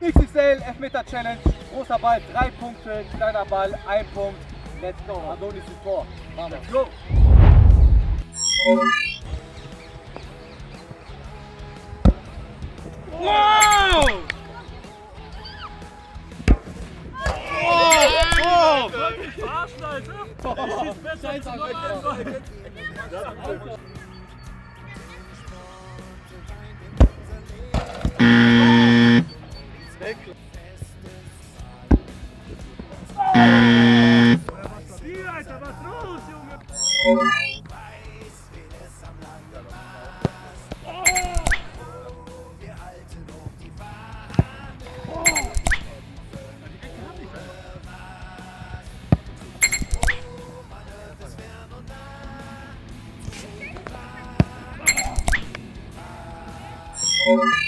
XSL Elfmeter Challenge, großer Ball 3 Punkte, kleiner Ball 1 Punkt. Let's go. Adonis ist vor. Let's go. Wow! Wow! Arschleiter! Ich schieß besser als normal.